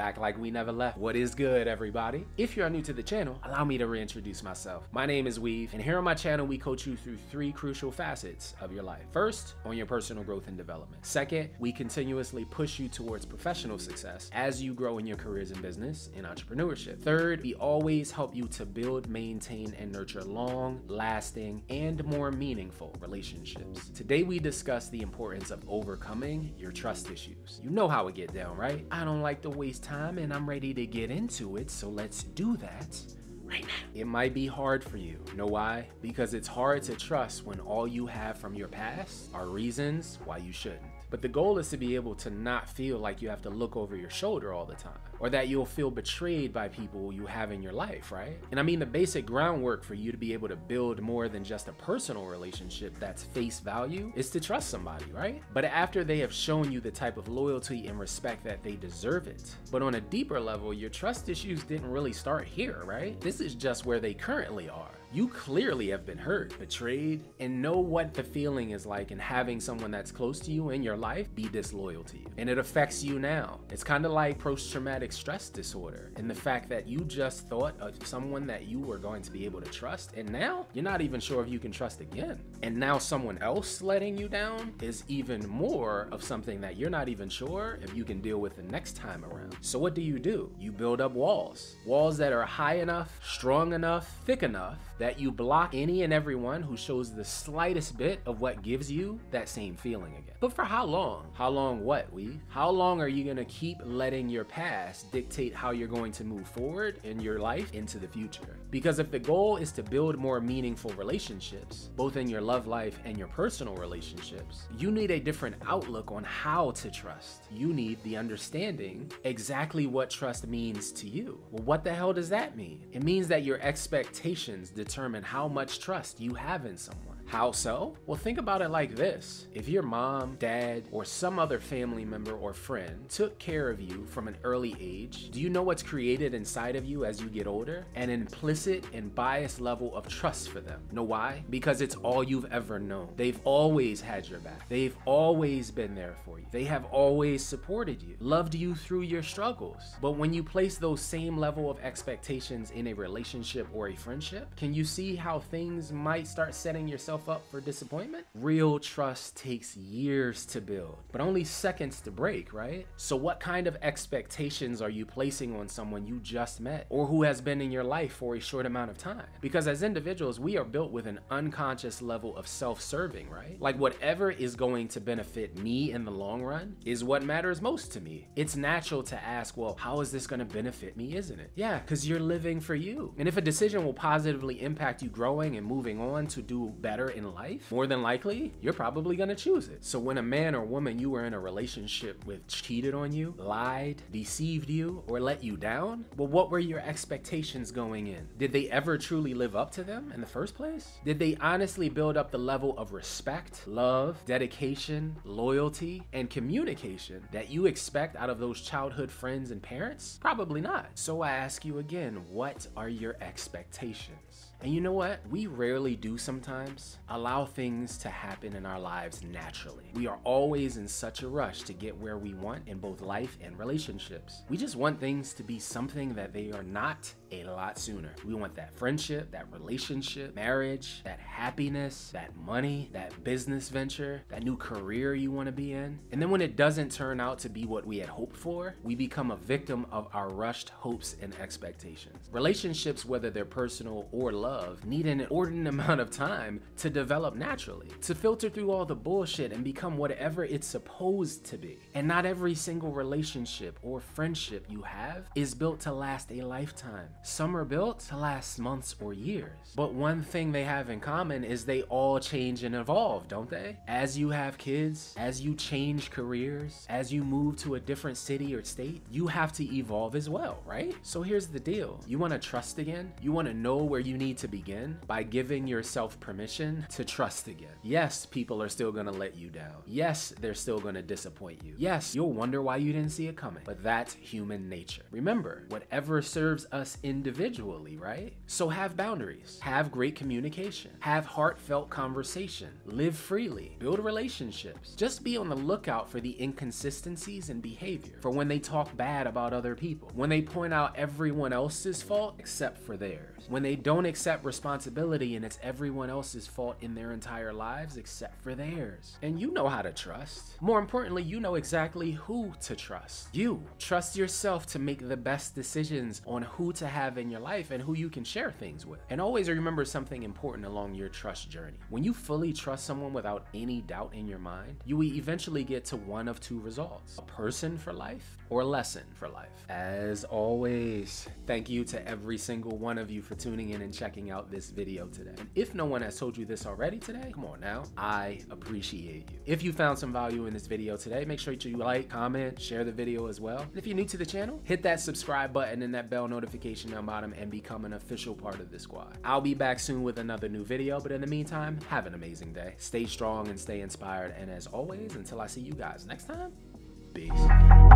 back like we never left. What is good, everybody? If you are new to the channel, allow me to reintroduce myself. My name is Weave, and here on my channel, we coach you through three crucial facets of your life. First, on your personal growth and development. Second, we continuously push you towards professional success as you grow in your careers in business and entrepreneurship. Third, we always help you to build, maintain, and nurture long-lasting and more meaningful relationships. Today, we discuss the importance of overcoming your trust issues. You know how it gets down, right? I don't like to waste time and I'm ready to get into it, so let's do that right now. It might be hard for you. Know why? Because it's hard to trust when all you have from your past are reasons why you shouldn't. But the goal is to be able to not feel like you have to look over your shoulder all the time, or that you'll feel betrayed by people you have in your life, right? And I mean the basic groundwork for you to be able to build more than just a personal relationship that's face value is to trust somebody, right? But after they have shown you the type of loyalty and respect that they deserve it. But on a deeper level, your trust issues didn't really start here, right? This is just where they currently are. You clearly have been hurt, betrayed, and know what the feeling is like in having someone that's close to you in your life be disloyal to you. And it affects you now. It's kind of like post-traumatic stress disorder and the fact that you just thought of someone that you were going to be able to trust, and now you're not even sure if you can trust again. And now someone else letting you down is even more of something that you're not even sure if you can deal with the next time around. So what do? You build up walls. Walls that are high enough, strong enough, thick enough, that you block any and everyone who shows the slightest bit of what gives you that same feeling again. But for how long? How long what, Weave? How long are you gonna keep letting your past dictate how you're going to move forward in your life into the future? Because if the goal is to build more meaningful relationships, both in your love life and your personal relationships, you need a different outlook on how to trust. You need the understanding exactly what trust means to you. Well, what the hell does that mean? It means that your expectations determine how much trust you have in someone. How so? Well, think about it like this. If your mom, dad, or some other family member or friend took care of you from an early age, do you know what's created inside of you as you get older? An implicit and biased level of trust for them. Know why? Because it's all you've ever known. They've always had your back. They've always been there for you. They have always supported you, loved you through your struggles. But when you place those same level of expectations in a relationship or a friendship, can you see how things might start setting yourself up for disappointment? Real trust takes years to build, but only seconds to break, right? So what kind of expectations are you placing on someone you just met or who has been in your life for a short amount of time? Because as individuals, we are built with an unconscious level of self-serving, right? Like whatever is going to benefit me in the long run is what matters most to me. It's natural to ask, well, how is this going to benefit me, isn't it? Yeah, because you're living for you. And if a decision will positively impact you growing and moving on to do better in life, more than likely, you're probably gonna choose it. So when a man or woman you were in a relationship with cheated on you, lied, deceived you, or let you down, well, what were your expectations going in? Did they ever truly live up to them in the first place? Did they honestly build up the level of respect, love, dedication, loyalty, and communication that you expect out of those childhood friends and parents? Probably not. So I ask you again, what are your expectations? And you know what? We rarely do sometimes allow things to happen in our lives naturally. We are always in such a rush to get where we want in both life and relationships. We just want things to be something that they are not a lot sooner. We want that friendship, that relationship, marriage, that happiness, that money, that business venture, that new career you want to be in. And then when it doesn't turn out to be what we had hoped for, we become a victim of our rushed hopes and expectations. Relationships, whether they're personal or love, need an inordinate amount of time to develop naturally, to filter through all the bullshit and become whatever it's supposed to be. And not every single relationship or friendship you have is built to last a lifetime. Some are built to last months or years. But one thing they have in common is they all change and evolve, don't they? As you have kids, as you change careers, as you move to a different city or state, you have to evolve as well, right? So here's the deal. You want to trust again? You want to know where you need to begin? By giving yourself permission to trust again. Yes, people are still going to let you down. Yes, they're still going to disappoint you. Yes, you'll wonder why you didn't see it coming. But that's human nature. Remember, whatever serves us in individually, right? So have boundaries, have great communication, have heartfelt conversation, live freely, build relationships. Just be on the lookout for the inconsistencies in behavior, for when they talk bad about other people, when they point out everyone else's fault except for theirs, when they don't accept responsibility and it's everyone else's fault in their entire lives except for theirs. And you know how to trust. More importantly, you know exactly who to trust. You trust yourself to make the best decisions on who to have in your life and who you can share things with. And always remember something important along your trust journey. When you fully trust someone without any doubt in your mind, you will eventually get to one of two results: a person for life or a lesson for life. As always, thank you to every single one of you for tuning in and checking out this video today. And if no one has told you this already today, come on now, I appreciate you. If you found some value in this video today, make sure you like, comment, share the video as well. And if you're new to the channel, hit that subscribe button and that bell notification down bottom and become an official part of the squad. I'll be back soon with another new video, but in the meantime, have an amazing day. Stay strong and stay inspired. And as always, until I see you guys next time, peace.